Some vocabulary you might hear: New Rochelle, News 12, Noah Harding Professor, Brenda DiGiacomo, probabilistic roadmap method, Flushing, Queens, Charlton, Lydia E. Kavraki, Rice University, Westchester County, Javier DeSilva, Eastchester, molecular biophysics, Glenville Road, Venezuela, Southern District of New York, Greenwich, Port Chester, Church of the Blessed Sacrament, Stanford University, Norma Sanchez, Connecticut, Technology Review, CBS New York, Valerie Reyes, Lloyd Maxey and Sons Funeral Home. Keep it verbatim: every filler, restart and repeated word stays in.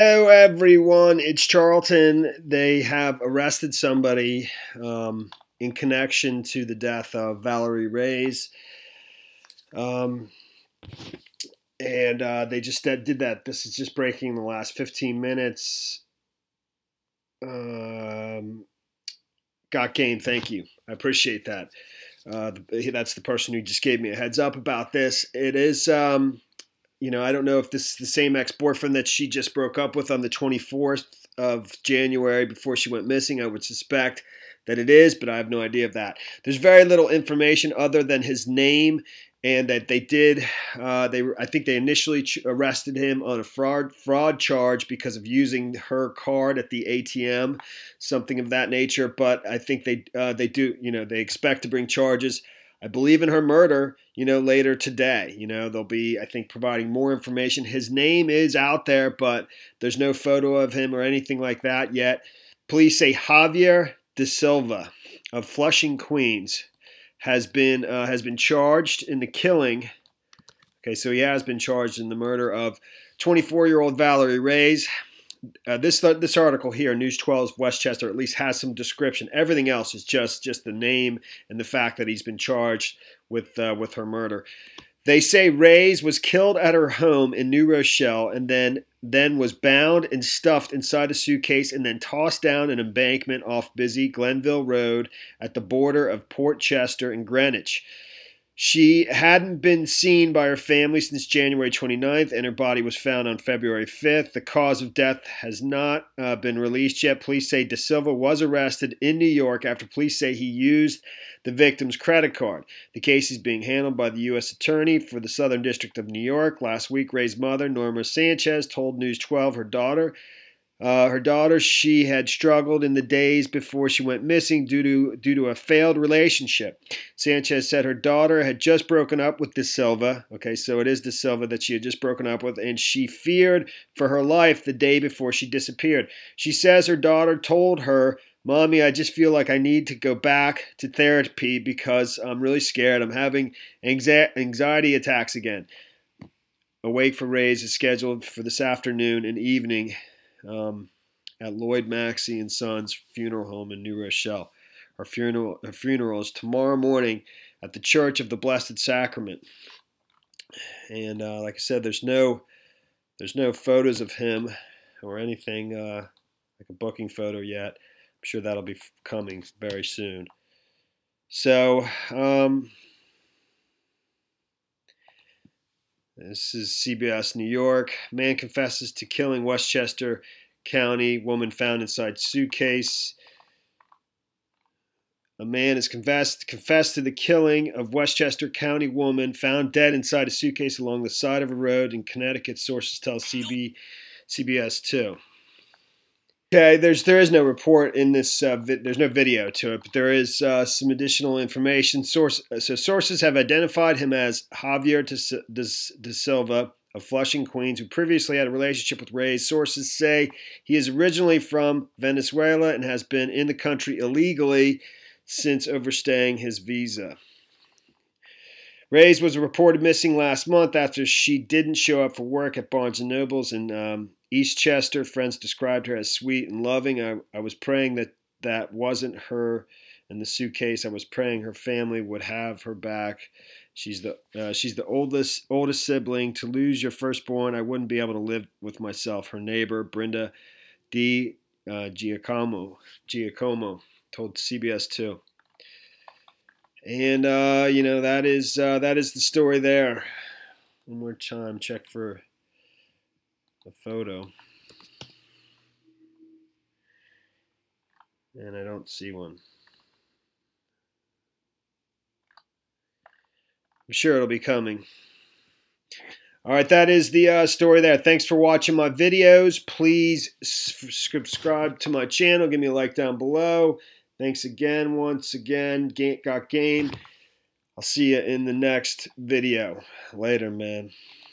Hello, everyone. It's Charlton. They have arrested somebody um, in connection to the death of Valerie Reyes. Um, and uh, they just did that. This is just breaking in the last fifteen minutes. Um, got game. Thank you. I appreciate that. Uh, that's the person who just gave me a heads up about this. It is... Um, You know, I don't know if this is the same ex-boyfriend that she just broke up with on the twenty-fourth of January before she went missing. I would suspect that it is, but I have no idea of that. There's very little information other than his name and that they did. Uh, they, I think they initially ch- arrested him on a fraud fraud charge because of using her card at the A T M, something of that nature. But I think they uh, they do. You know, they expect to bring charges. I believe in her murder, you know, later today. You know, they'll be, I think, providing more information. His name is out there, but there's no photo of him or anything like that yet. Police say Javier DeSilva of Flushing, Queens, has been uh, has been charged in the killing. Okay, so he has been charged in the murder of twenty-four-year-old Valerie Reyes. Uh, this this article here, News twelve's Westchester, at least has some description. Everything else is just just the name and the fact that he's been charged with uh, with her murder. They say Reyes was killed at her home in New Rochelle and then then was bound and stuffed inside a suitcase and then tossed down an embankment off busy Glenville Road at the border of Port Chester and Greenwich. She hadn't been seen by her family since January twenty-ninth, and her body was found on February fifth. The cause of death has not uh, been released yet. Police say DeSilva was arrested in New York after police say he used the victim's credit card. The case is being handled by the U S Attorney for the Southern District of New York. Last week, Ray's mother, Norma Sanchez, told News twelve her daughter, Uh, her daughter, she had struggled in the days before she went missing due to due to a failed relationship. Sanchez said her daughter had just broken up with DeSilva. Okay, so it is DeSilva that she had just broken up with, and she feared for her life the day before she disappeared. She says her daughter told her, "Mommy, I just feel like I need to go back to therapy because I'm really scared. I'm having anxiety attacks again." A wake for Reyes is scheduled for this afternoon and evening Um, at Lloyd Maxey and Sons Funeral Home in New Rochelle. Her funeral, her funeral is tomorrow morning at the Church of the Blessed Sacrament. And uh, like I said, there's no there's no photos of him or anything uh, like a booking photo yet. I'm sure that'll be coming very soon. So um, this is C B S New York. Man confesses to killing Westchester County. Woman found inside suitcase. A man has confessed, confessed to the killing of Westchester County woman found dead inside a suitcase along the side of a road in Connecticut, sources tell C B S two. Okay, there's, there is no report in this, uh, vi there's no video to it, but there is uh, some additional information. Source, so sources have identified him as Javier DeSilva of Flushing, Queens, who previously had a relationship with Reyes. Sources say he is originally from Venezuela and has been in the country illegally since overstaying his visa. Reyes was reported missing last month after she didn't show up for work at Barnes and Noble's in um, Eastchester. Friends described her as sweet and loving. I, I was praying that that wasn't her in the suitcase. I was praying her family would have her back. She's the uh, she's the oldest oldest sibling. To lose your firstborn, I wouldn't be able to live with myself. Her neighbor, Brenda DiGiacomo, Giacomo, told C B S two. And, uh, you know, that is uh, that is the story there. One more time, check for a photo. And I don't see one. I'm sure it'll be coming. All right, that is the uh, story there. Thanks for watching my videos. Please subscribe to my channel. Give me a like down below. Thanks again, once again, got game. I'll see you in the next video. Later, man.